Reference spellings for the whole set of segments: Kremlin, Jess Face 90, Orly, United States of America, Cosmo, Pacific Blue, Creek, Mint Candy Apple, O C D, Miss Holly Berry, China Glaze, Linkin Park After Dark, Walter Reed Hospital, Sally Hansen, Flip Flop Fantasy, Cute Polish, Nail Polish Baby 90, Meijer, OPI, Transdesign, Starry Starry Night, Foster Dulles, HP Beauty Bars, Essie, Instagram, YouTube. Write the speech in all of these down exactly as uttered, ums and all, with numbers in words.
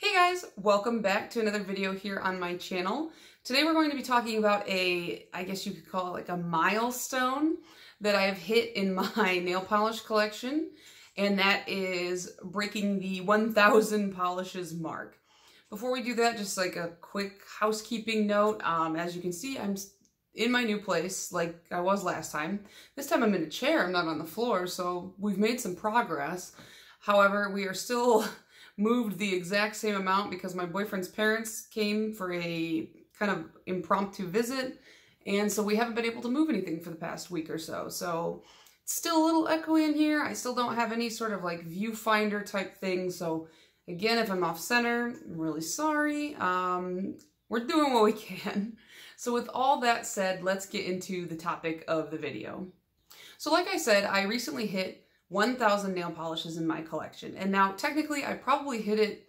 Hey guys, welcome back to another video here on my channel. Today we're going to be talking about a, I guess you could call it like a milestone that I have hit in my nail polish collection, and that is breaking the one thousand polishes mark. Before we do that, just like a quick housekeeping note, um, as you can see, I'm in my new place like I was last time. This time I'm in a chair, I'm not on the floor, so we've made some progress. However, we are still moved the exact same amount because my boyfriend's parents came for a kind of impromptu visit, and so we haven't been able to move anything for the past week or so. So it's still a little echoey in here. I still don't have any sort of like viewfinder type thing. So again, if I'm off center, I'm really sorry. Um, we're doing what we can. So with all that said, let's get into the topic of the video. So like I said, I recently hit one thousand nail polishes in my collection. And now technically I probably hit it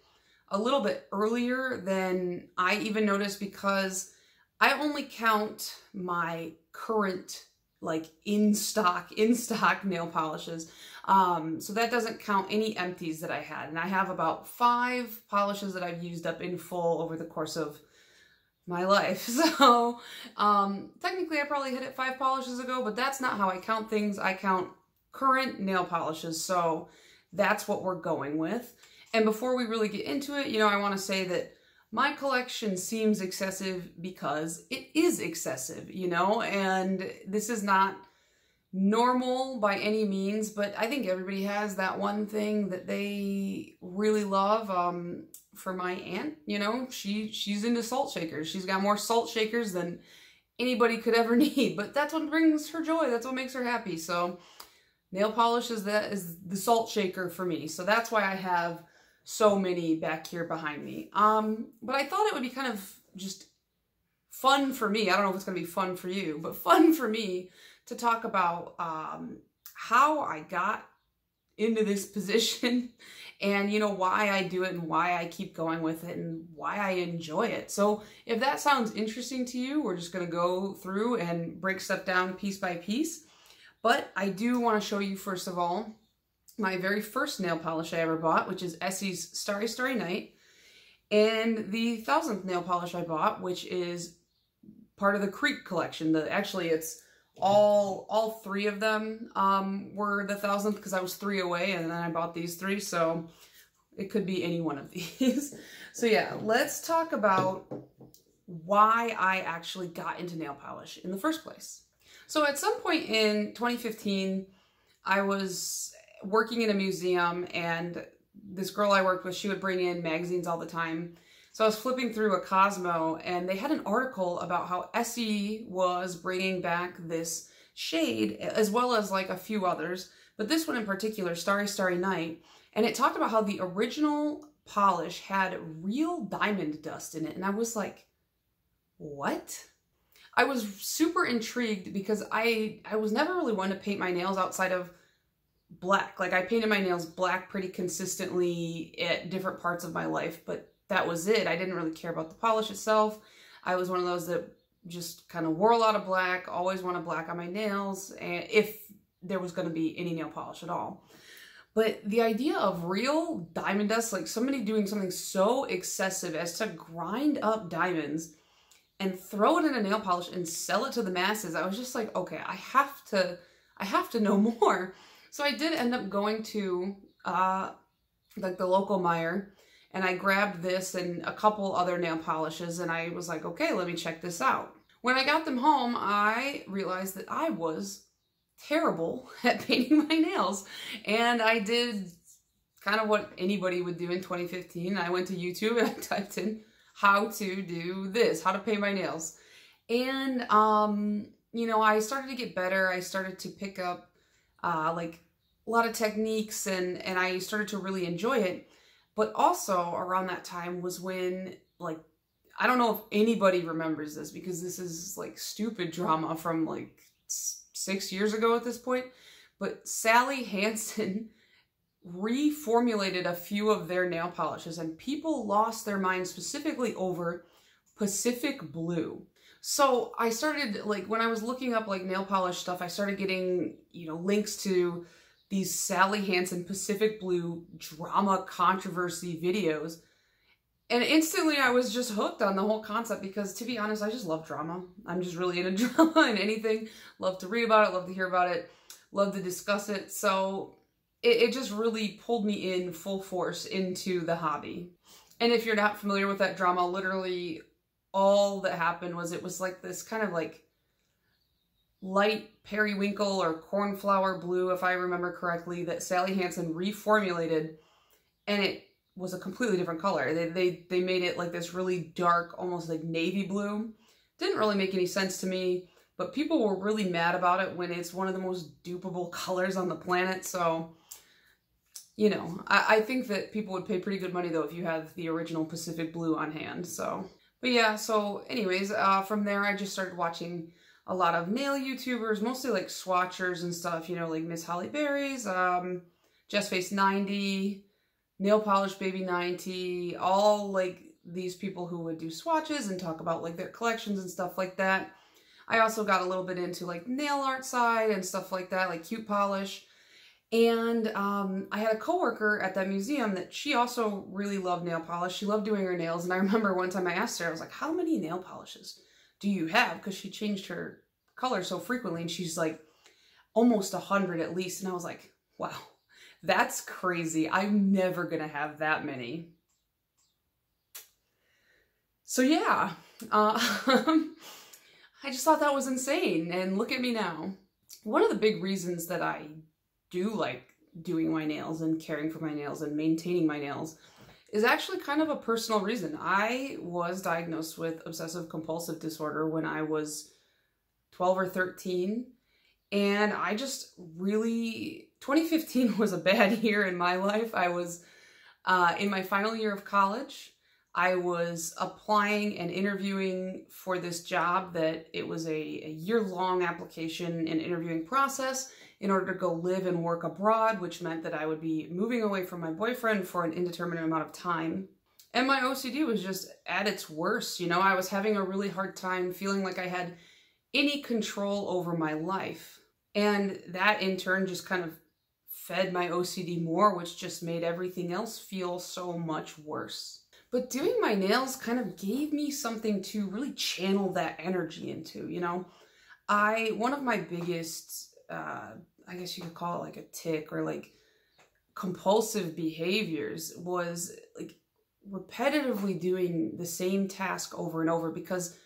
a little bit earlier than I even noticed because I only count my current like in stock, in stock nail polishes. Um, so that doesn't count any empties that I had. And I have about five polishes that I've used up in full over the course of my life. So um, technically I probably hit it five polishes ago, but that's not how I count things. I count current nail polishes, so that's what we're going with. And before we really get into it, you know, I want to say that my collection seems excessive because it is excessive, you know, and this is not normal by any means, but I think everybody has that one thing that they really love. Um, for my aunt, you know, she she's into salt shakers. She's got more salt shakers than anybody could ever need, but that's what brings her joy. That's what makes her happy. So nail polish is the, is the salt shaker for me. So that's why I have so many back here behind me. Um, but I thought it would be kind of just fun for me. I don't know if it's going to be fun for you, but fun for me to talk about um, how I got into this position and, you know, why I do it and why I keep going with it and why I enjoy it. So if that sounds interesting to you, we're just going to go through and break stuff down piece by piece. But I do want to show you, first of all, my very first nail polish I ever bought, which is Essie's Starry Starry Night. And the thousandth nail polish I bought, which is part of the Creek collection. The, actually, it's all all three of them um, were the thousandth because I was three away and then I bought these three. So it could be any one of these. So yeah, let's talk about why I actually got into nail polish in the first place. So at some point in twenty fifteen, I was working in a museum, and this girl I worked with, she would bring in magazines all the time. So I was flipping through a Cosmo, and they had an article about how Essie was bringing back this shade, as well as like a few others, but this one in particular, Starry Starry Night, and it talked about how the original polish had real diamond dust in it, and I was like, what? I was super intrigued because I, I was never really one to paint my nails outside of black. Like I painted my nails black pretty consistently at different parts of my life, but that was it. I didn't really care about the polish itself. I was one of those that just kind of wore a lot of black, always wanted black on my nails, and if there was going to be any nail polish at all. But the idea of real diamond dust, like somebody doing something so excessive as to grind up diamonds and throw it in a nail polish and sell it to the masses, I was just like, okay, I have to, I have to know more. So I did end up going to uh, like the local Meijer, and I grabbed this and a couple other nail polishes, and I was like, okay, let me check this out. When I got them home, I realized that I was terrible at painting my nails, and I did kind of what anybody would do in twenty fifteen. I went to YouTube and I typed in how to do this, how to paint my nails. And, um, you know, I started to get better. I started to pick up, uh, like a lot of techniques, and, and I started to really enjoy it. But also around that time was when, like, I don't know if anybody remembers this because this is like stupid drama from like six years ago at this point, but Sally Hansen reformulated a few of their nail polishes, and people lost their minds specifically over Pacific Blue. So I started, like, when I was looking up like nail polish stuff, I started getting, you know, links to these Sally Hansen Pacific Blue drama controversy videos, And instantly I was just hooked on the whole concept because, to be honest, I just love drama. I'm just really into drama and anything. Love to read about it, love to hear about it, love to discuss it. So it, it just really pulled me in full force into the hobby. And if you're not familiar with that drama, literally all that happened was it was like this kind of like light periwinkle or cornflower blue, if I remember correctly, that Sally Hansen reformulated, and it was a completely different color. They, they, they made it like this really dark, almost like navy blue. Didn't really make any sense to me, but people were really mad about it when it's one of the most dupable colors on the planet. So, you know, I, I think that people would pay pretty good money though if you have the original Pacific Blue on hand. So, but yeah, so anyways, uh, from there I just started watching a lot of nail YouTubers, mostly like swatchers and stuff, you know, like Miss Holly Berry's, um, Jess Face ninety, Nail Polish Baby ninety, all like these people who would do swatches and talk about like their collections and stuff like that. I also got a little bit into like nail art side and stuff like that, like Cute Polish. And um, I had a coworker at that museum that she also really loved nail polish. She loved doing her nails. And I remember one time I asked her, I was like, how many nail polishes do you have? Because she changed her color so frequently, and she's like, almost a hundred at least. And I was like, wow, that's crazy. I'm never gonna have that many. So yeah, uh, I just thought that was insane, and look at me now. One of the big reasons that I do like doing my nails and caring for my nails and maintaining my nails is actually kind of a personal reason. I was diagnosed with obsessive compulsive disorder when I was twelve or thirteen, and I just really, twenty fifteen was a bad year in my life. I was uh, in my final year of college. I was applying and interviewing for this job that it was a, a year-long application and interviewing process in order to go live and work abroad, which meant that I would be moving away from my boyfriend for an indeterminate amount of time. And my O C D was just at its worst, you know? I was having a really hard time feeling like I had any control over my life. And that in turn just kind of fed my O C D more, which just made everything else feel so much worse. But doing my nails kind of gave me something to really channel that energy into, you know? I, one of my biggest Uh, I guess you could call it like a tick or like compulsive behaviors was like repetitively doing the same task over and over because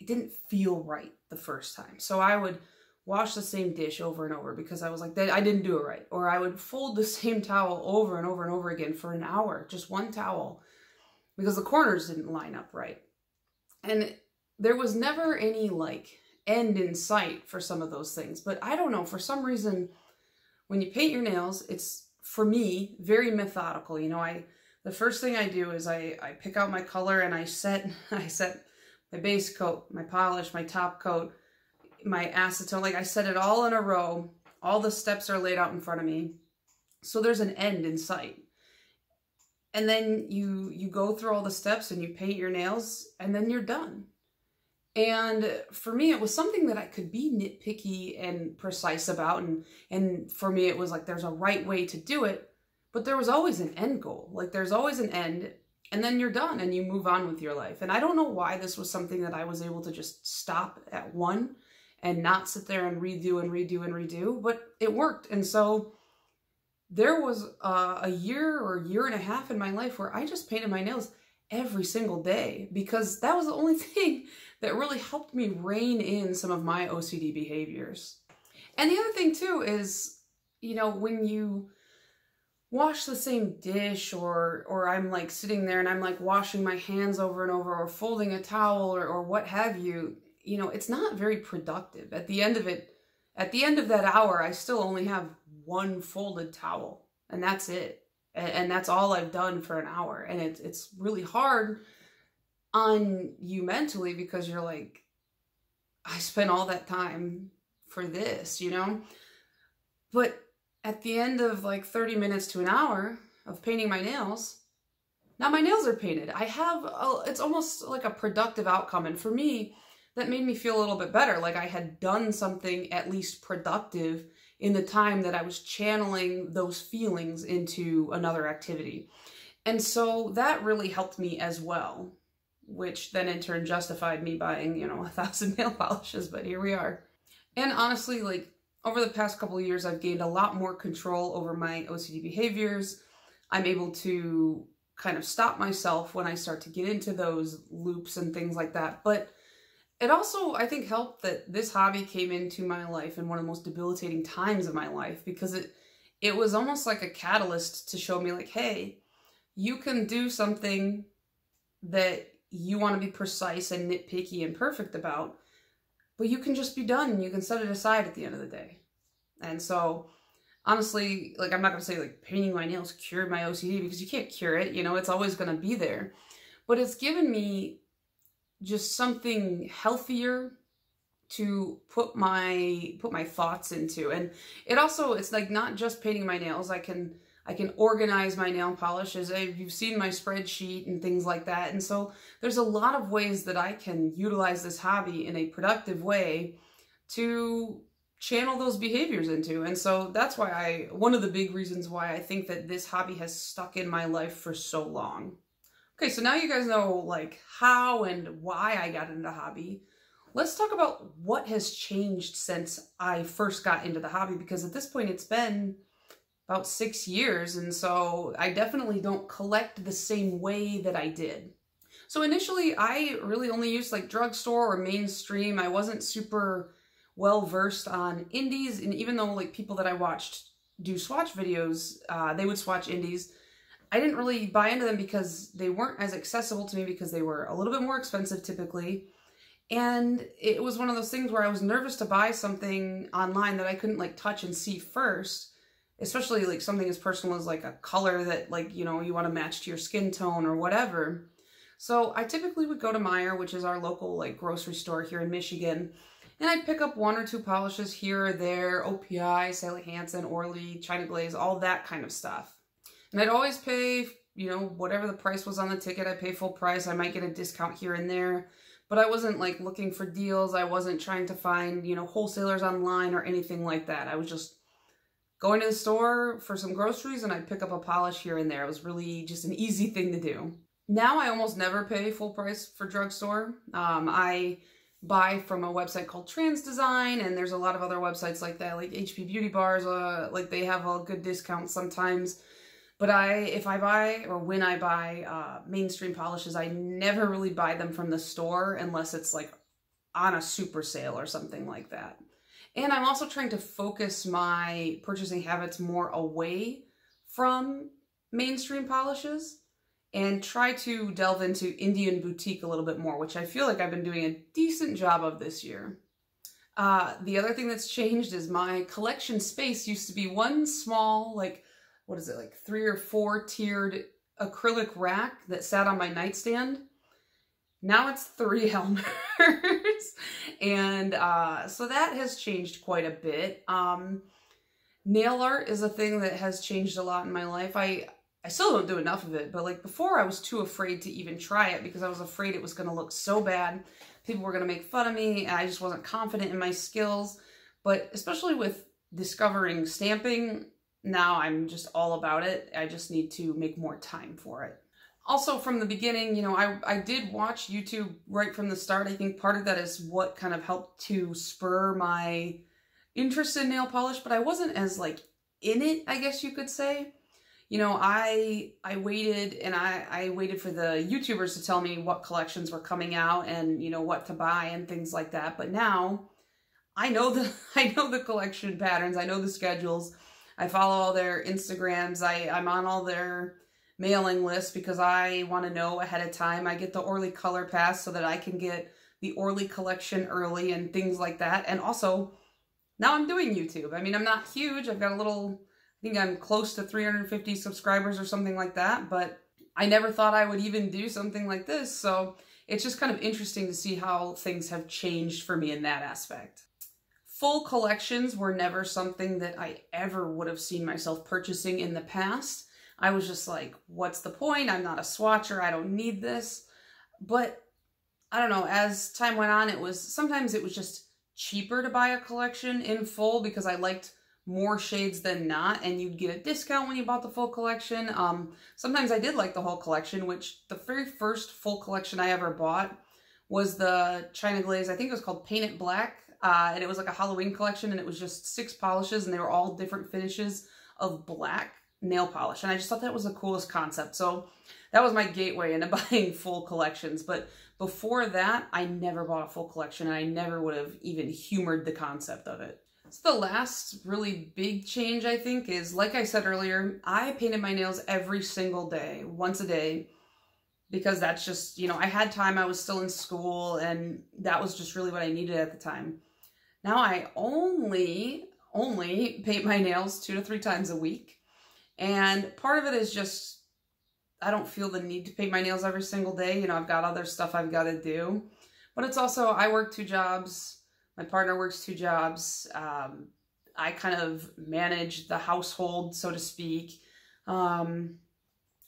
it didn't feel right the first time. So I would wash the same dish over and over because I was like, I didn't do it right. Or I would fold the same towel over and over and over again for an hour, just one towel, because the corners didn't line up right. And there was never any like end in sight for some of those things. But I don't know, for some reason, when you paint your nails, it's, for me, very methodical. You know, I the first thing I do is I, I pick out my color and I set, I set my base coat, my polish, my top coat, my acetone, like I set it all in a row. All the steps are laid out in front of me. So there's an end in sight. And then you you go through all the steps and you paint your nails and then you're done. And for me, it was something that I could be nitpicky and precise about. And, and for me, it was like, there's a right way to do it, but there was always an end goal. Like there's always an end, and then you're done and you move on with your life. And I don't know why this was something that I was able to just stop at one and not sit there and redo and redo and redo, but it worked. And so there was uh, a year or a year and a half in my life where I just painted my nails every single day because that was the only thing that really helped me rein in some of my O C D behaviors. And the other thing too is, you know, when you wash the same dish or or I'm like sitting there and I'm like washing my hands over and over or folding a towel or, or what have you, you know, it's not very productive. At the end of it, at the end of that hour, I still only have one folded towel and that's it. And, and that's all I've done for an hour. And it, it's really hard on you mentally because you're like, I spent all that time for this, you know? But at the end of like thirty minutes to an hour of painting my nails, now my nails are painted. I have, a, it's almost like a productive outcome. And for me, that made me feel a little bit better. Like I had done something at least productive in the time that I was channeling those feelings into another activity. And so that really helped me as well, which then in turn justified me buying, you know, a thousand nail polishes, but here we are. And honestly, like, over the past couple of years, I've gained a lot more control over my O C D behaviors. I'm able to kind of stop myself when I start to get into those loops and things like that. But it also, I think, helped that this hobby came into my life in one of the most debilitating times of my life, because it it was almost like a catalyst to show me, like, hey, you can do something that you want to be precise and nitpicky and perfect about, but you can just be done. You can set it aside at the end of the day. And so, honestly, like, I'm not going to say, like, painting my nails cured my O C D, because you can't cure it. You know, it's always going to be there. But it's given me just something healthier to put my put my thoughts into. And it also, it's like not just painting my nails. I can I can organize my nail polishes. You've seen my spreadsheet and things like that. And so there's a lot of ways that I can utilize this hobby in a productive way to channel those behaviors into. And so that's why I, one of the big reasons why I think that this hobby has stuck in my life for so long. Okay, so now you guys know, like, how and why I got into the hobby. Let's talk about what has changed since I first got into the hobby, because at this point it's been about six years, and so I definitely don't collect the same way that I did. So initially, I really only used, like, drugstore or mainstream. I wasn't super well versed on indies, and even though, like, people that I watched do swatch videos, uh, they would swatch indies, I didn't really buy into them because they weren't as accessible to me, because they were a little bit more expensive typically. And it was one of those things where I was nervous to buy something online that I couldn't, like, touch and see first, especially, like, something as personal as, like, a color that, like, you know, you want to match to your skin tone or whatever. So I typically would go to Meijer, which is our local, like, grocery store here in Michigan, and I'd pick up one or two polishes here or there, O P I, Sally Hansen, Orly, China Glaze, all that kind of stuff. And I'd always pay, you know, whatever the price was on the ticket, I'd pay full price. I might get a discount here and there, but I wasn't, like, looking for deals. I wasn't trying to find, you know, wholesalers online or anything like that. I was just going to the store for some groceries and I'd pick up a polish here and there. It was really just an easy thing to do. Now I almost never pay full price for drugstore. Um, I buy from a website called Transdesign, and there's a lot of other websites like that, like H P Beauty Bars, uh, like, they have a good discount sometimes. But I, if I buy, or when I buy uh, mainstream polishes, I never really buy them from the store unless it's, like, on a super sale or something like that. And I'm also trying to focus my purchasing habits more away from mainstream polishes and try to delve into Indian boutique a little bit more, which I feel like I've been doing a decent job of this year. Uh, the other thing that's changed is my collection space used to be one small, like, what is it, like three or four tiered acrylic rack that sat on my nightstand. Now it's three Helmers. And uh, so that has changed quite a bit. Um, nail art is a thing that has changed a lot in my life. I, I still don't do enough of it, but, like, before I was too afraid to even try it because I was afraid it was going to look so bad. People were going to make fun of me, and I just wasn't confident in my skills. But especially with discovering stamping, now I'm just all about it. I just need to make more time for it. Also, from the beginning, you know, I, I did watch YouTube right from the start. I think part of that is what kind of helped to spur my interest in nail polish, but I wasn't as, like, in it, I guess you could say. You know, I I waited and I, I waited for the YouTubers to tell me what collections were coming out and, you know, what to buy and things like that. But now I know the, I know the collection patterns. I know the schedules. I follow all their Instagrams. I, I'm on all their mailing lists because I want to know ahead of time. I get the Orly Color Pass so that I can get the Orly collection early and things like that. And also, now I'm doing YouTube. I mean, I'm not huge. I've got a little, I think I'm close to three hundred fifty subscribers or something like that. But I never thought I would even do something like this. So it's just kind of interesting to see how things have changed for me in that aspect. Full collections were never something that I ever would have seen myself purchasing in the past. I was just like, what's the point? I'm not a swatcher. I don't need this. But I don't know, as time went on, it was sometimes it was just cheaper to buy a collection in full because I liked more shades than not, and you'd get a discount when you bought the full collection. Um, sometimes I did like the whole collection, which the very first full collection I ever bought was the China Glaze, I think it was called Paint It Black, uh, and it was like a Halloween collection, and it was just six polishes, and they were all different finishes of black nail polish, and I just thought that was the coolest concept. So that was my gateway into buying full collections, but before that, I never bought a full collection, and I never would have even humored the concept of it. So the last really big change, I think, is, like I said earlier, I painted my nails every single day, once a day, because that's just, you know, I had time, I was still in school, and that was just really what I needed at the time. Now I only, only paint my nails two to three times a week. And part of it is just, I don't feel the need to paint my nails every single day. You know, I've got other stuff I've got to do. But it's also, I work two jobs. My partner works two jobs. Um, I kind of manage the household, so to speak. Um,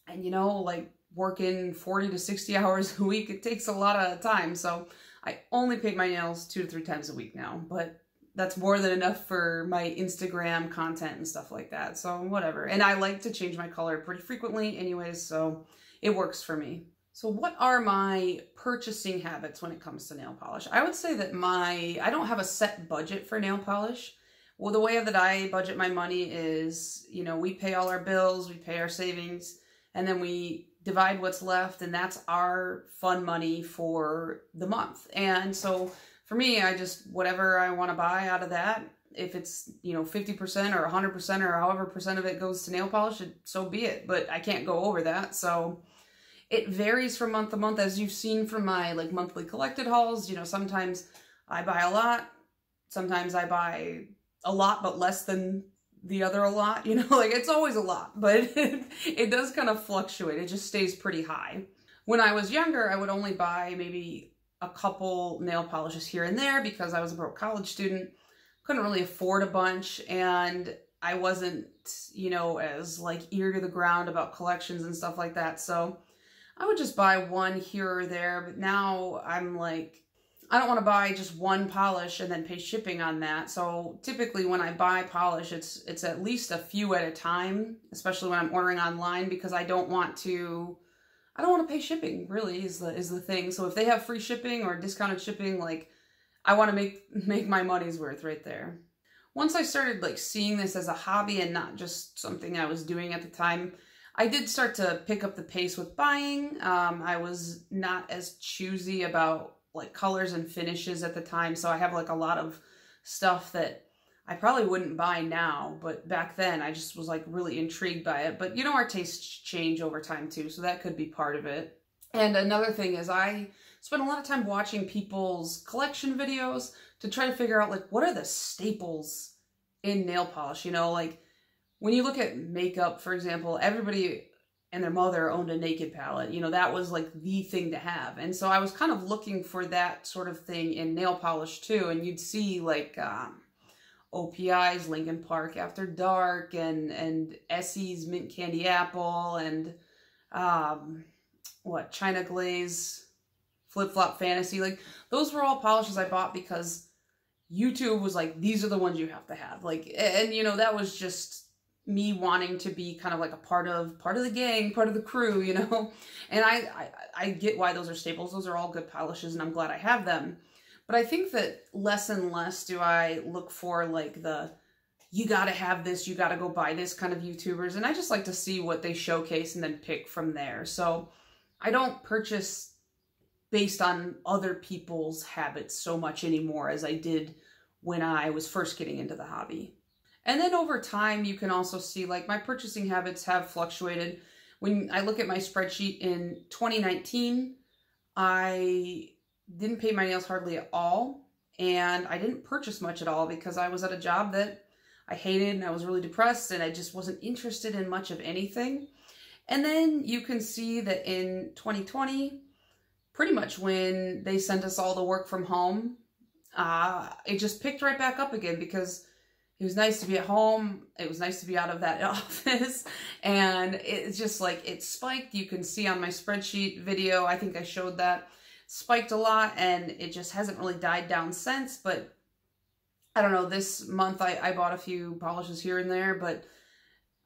and, you know, like working forty to sixty hours a week, it takes a lot of time. So I only paint my nails two to three times a week now. But that's more than enough for my Instagram content and stuff like that. So whatever. And I like to change my color pretty frequently anyways, so it works for me. So what are my purchasing habits when it comes to nail polish? I would say that my, I don't have a set budget for nail polish. Well, the way that I budget my money is, you know, we pay all our bills, we pay our savings, and then we divide what's left, and that's our fun money for the month. And so for me, I just, whatever I want to buy out of that, if it's, you know, fifty percent or one hundred percent or however percent of it goes to nail polish, it, so be it. But I can't go over that. So it varies from month to month, as you've seen from my like monthly collected hauls. You know, sometimes I buy a lot. Sometimes I buy a lot, but less than the other a lot. You know, like it's always a lot, but it does kind of fluctuate. It just stays pretty high. When I was younger, I would only buy maybe a couple nail polishes here and there because I was a broke college student, couldn't really afford a bunch, and I wasn't, you know, as like ear to the ground about collections and stuff like that. So I would just buy one here or there, but now I'm like, I don't want to buy just one polish and then pay shipping on that. So typically when I buy polish, it's it's at least a few at a time, especially when I'm ordering online, because I don't want to I don't want to pay shipping, really, is the is the thing. So if they have free shipping or discounted shipping, like, I want to make make my money's worth right there. Once I started like seeing this as a hobby and not just something I was doing at the time, I did start to pick up the pace with buying. Um, I was not as choosy about like colors and finishes at the time, so I have like a lot of stuff that I probably wouldn't buy now, but back then I just was like really intrigued by it. But you know, our tastes change over time too, so that could be part of it. And another thing is I spent a lot of time watching people's collection videos to try to figure out like what are the staples in nail polish. You know, like when you look at makeup, for example, everybody and their mother owned a Naked palette. You know, that was like the thing to have. And so I was kind of looking for that sort of thing in nail polish too. And you'd see like, um, O P I's Linkin Park After Dark and and Essie's Mint Candy Apple and um what China Glaze, Flip Flop Fantasy. Like those were all polishes I bought because YouTube was like, these are the ones you have to have. Like, and you know, that was just me wanting to be kind of like a part of part of the gang, part of the crew, you know. And I I, I get why those are staples. Those are all good polishes, and I'm glad I have them. But I think that less and less do I look for like the, you gotta have this, you gotta go buy this kind of YouTubers. And I just like to see what they showcase and then pick from there. So I don't purchase based on other people's habits so much anymore as I did when I was first getting into the hobby. And then over time, you can also see like my purchasing habits have fluctuated. When I look at my spreadsheet in twenty nineteen, I didn't paint my nails hardly at all, and I didn't purchase much at all because I was at a job that I hated and I was really depressed and I just wasn't interested in much of anything. And then you can see that in twenty twenty, pretty much when they sent us all to work from home, uh, it just picked right back up again because it was nice to be at home. It was nice to be out of that office. And it's just like, it spiked. You can see on my spreadsheet video, I think I showed that. Spiked a lot, and it just hasn't really died down since. But I don't know, this month I, I bought a few polishes here and there, but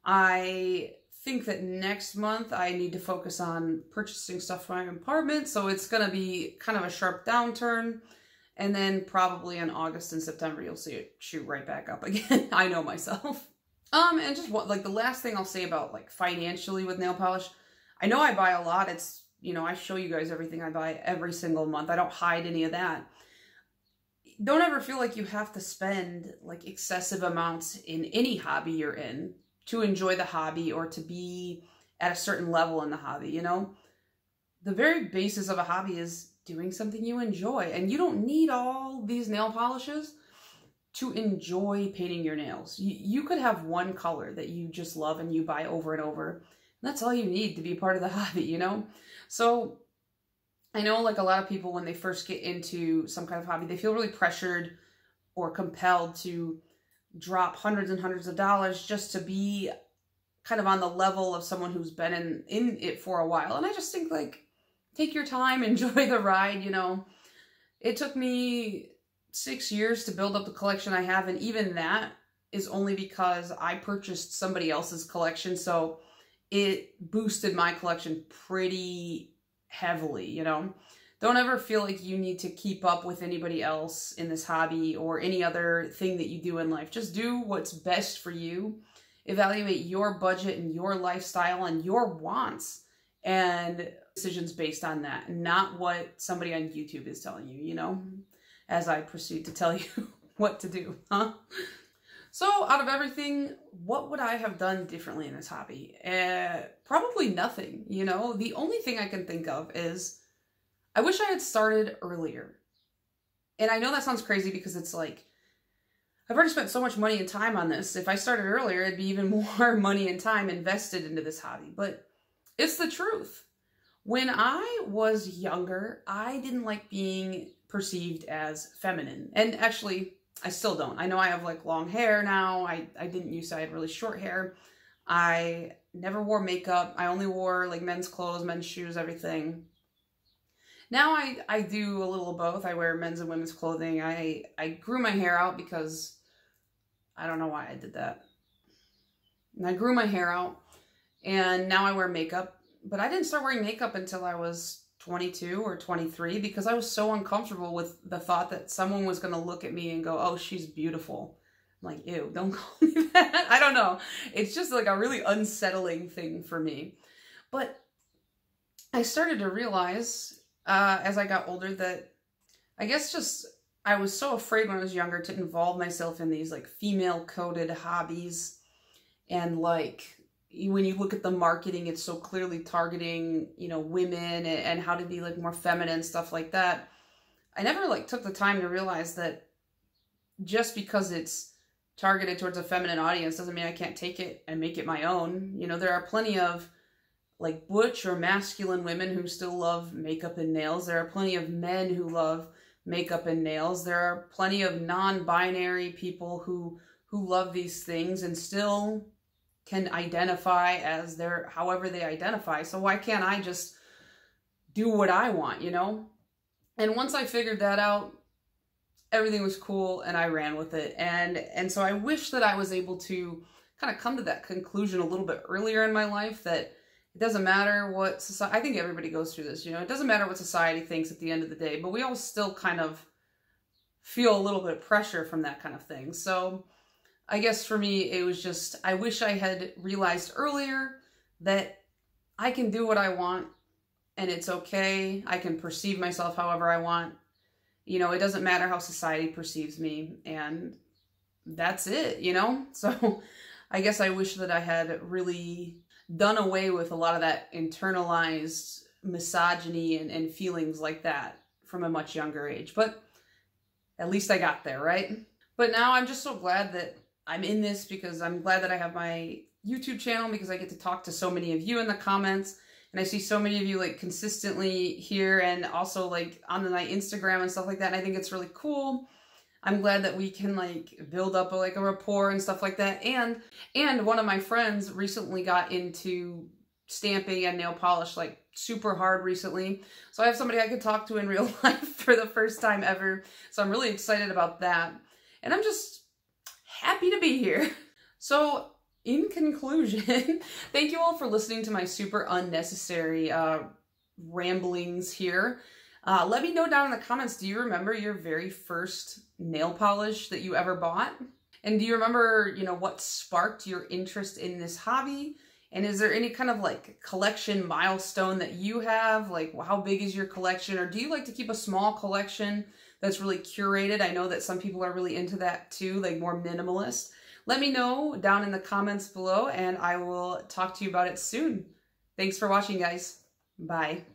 I think that next month I need to focus on purchasing stuff for my apartment, so it's going to be kind of a sharp downturn. And then probably in August and September, you'll see it shoot right back up again. I know myself. Um, and just what, like the last thing I'll say about like financially with nail polish, I know I buy a lot. It's, you know, I show you guys everything I buy every single month. I don't hide any of that. Don't ever feel like you have to spend like excessive amounts in any hobby you're in to enjoy the hobby or to be at a certain level in the hobby, you know? The very basis of a hobby is doing something you enjoy, and you don't need all these nail polishes to enjoy painting your nails. You, you could have one color that you just love and you buy over and over, and that's all you need to be part of the hobby, you know? So I know like a lot of people when they first get into some kind of hobby, they feel really pressured or compelled to drop hundreds and hundreds of dollars just to be kind of on the level of someone who's been in, in it for a while. And I just think like, take your time, enjoy the ride, you know. It took me six years to build up the collection I have, and even that is only because I purchased somebody else's collection, so it boosted my collection pretty heavily, you know. Don't ever feel like you need to keep up with anybody else in this hobby or any other thing that you do in life. Just do what's best for you. Evaluate your budget and your lifestyle and your wants and decisions based on that, not what somebody on YouTube is telling you, you know, as I proceed to tell you what to do, huh? So out of everything, what would I have done differently in this hobby? Uh, probably nothing, you know. The only thing I can think of is I wish I had started earlier. And I know that sounds crazy because it's like, I've already spent so much money and time on this. If I started earlier, it'd be even more money and time invested into this hobby. But it's the truth. When I was younger, I didn't like being perceived as feminine. And actually, I still don't. I know I have like long hair now. I, I didn't used to. I had really short hair. I never wore makeup. I only wore like men's clothes, men's shoes, everything. Now I, I do a little of both. I wear men's and women's clothing. I, I grew my hair out because I don't know why I did that. And I grew my hair out and now I wear makeup. But I didn't start wearing makeup until I was twenty-two or twenty-three because I was so uncomfortable with the thought that someone was going to look at me and go, oh, she's beautiful. I'm like, ew, don't call me that. I don't know. It's just like a really unsettling thing for me. But I started to realize Uh, as I got older that I guess just I was so afraid when I was younger to involve myself in these like female coded hobbies, and like when you look at the marketing, it's so clearly targeting, you know, women and, and how to be like more feminine, stuff like that. I never like took the time to realize that just because it's targeted towards a feminine audience doesn't mean I can't take it and make it my own. You know, there are plenty of like butch or masculine women who still love makeup and nails. There are plenty of men who love makeup and nails. There are plenty of non-binary people who who love these things and still can identify as their, however they identify. So why can't I just do what I want, you know? And once I figured that out, everything was cool and I ran with it. And, and so I wish that I was able to kind of come to that conclusion a little bit earlier in my life that it doesn't matter what society, I think everybody goes through this, you know, it doesn't matter what society thinks at the end of the day, but we all still kind of feel a little bit of pressure from that kind of thing. So I guess for me, it was just, I wish I had realized earlier that I can do what I want and it's okay. I can perceive myself however I want. You know, it doesn't matter how society perceives me, and that's it, you know? So I guess I wish that I had really done away with a lot of that internalized misogyny and, and feelings like that from a much younger age. But at least I got there, right? But now I'm just so glad that I'm in this, because I'm glad that I have my YouTube channel, because I get to talk to so many of you in the comments. And I see so many of you like consistently here and also like on the night Instagram and stuff like that. And I think it's really cool. I'm glad that we can like build up a, like a rapport and stuff like that. And, and one of my friends recently got into stamping and nail polish like super hard recently. So I have somebody I could talk to in real life for the first time ever. So I'm really excited about that. and I'm just happy to be here. So in conclusion, thank you all for listening to my super unnecessary uh, ramblings here. Uh, let me know down in the comments, do you remember your very first nail polish that you ever bought? And do you remember, you know, what sparked your interest in this hobby? And is there any kind of like collection milestone that you have? Like, how big is your collection? Or do you like to keep a small collection that's really curated? I know that some people are really into that too, like more minimalist. Let me know down in the comments below and I will talk to you about it soon. Thanks for watching, guys. Bye.